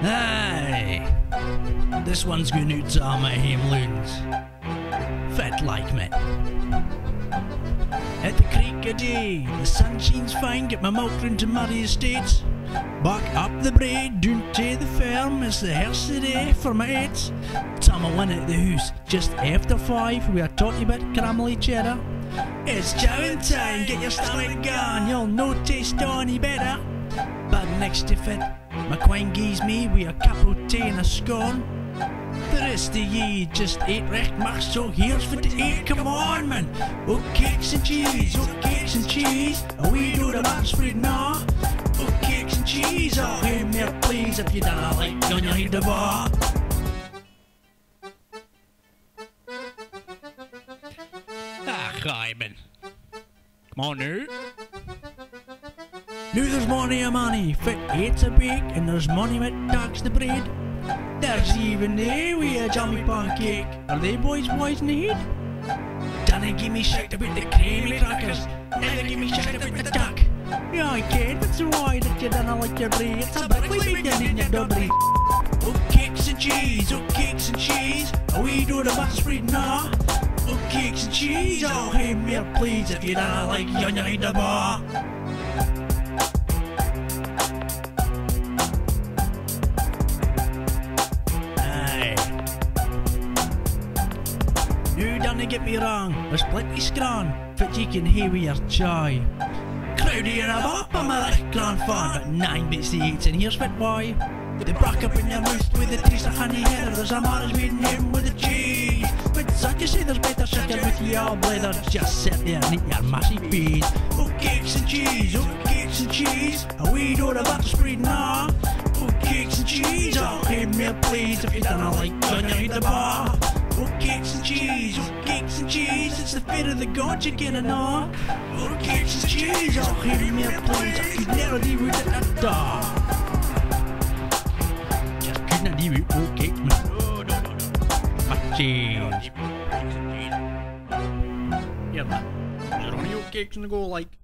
Hey! This one's gonna need some hemlings. Fat like me. At the creek a day, the sun shines fine, get my milk into Murray Estates. Back up the braid, down to the farm, it's the hearse today for my eights. Time I win at the house, just after 5, we are talking about crumbly cheddar. It's chowing time, get your stomach gone, you'll no taste any better. But next to fit, McQueen gives me with a cup of tea and a scone. The rest of ye just ate recht much, so here's for the eight, come on man. Oh cakes and cheese, oh cakes and cheese, a wee do the much spread now. Oh cakes and cheese, oh him there please, if you don't like, don't you need the bar. Come on now. Now there's money a money, fit eight a bake, and there's money that tax the bread. There's even there we a jummy pancake. Are they boys in the head? Don't give me shit about the creamy crackers, never give me shit about the duck. Yeah, I can, but so why that you don't like your bread? It's a bit we done in your doubly. Oh cakes and cheese, oh cakes and cheese, are we doing a bus free now? Oh cakes and cheese, oh hey me please, if you don't like you need the bar. Aye. You don't get me wrong, there's plenty scran, but you can hear with your chai. Crowdy and a bop, I'm a rich grand fan, but 9 bits the eights, and here's what why. They brack up in their mouth with a taste of honey heather, there's a marriage made in him with a cheese. But such you say there's better sugar with your blather, just sit there and eat your massy peas. Oh cakes and cheese, oh cakes and cheese, a wee do the butter spread now. Oh cakes and cheese, oh hey me please, if you don't like don't you hit the bar. Oh cakes and cheese, oh cakes and cheese, it's the fate of the gods you get a gnaw. Oh cakes and cheese, oh hey me please, I could never deal with it at the door. Yeah, there's only old cakes in the go like.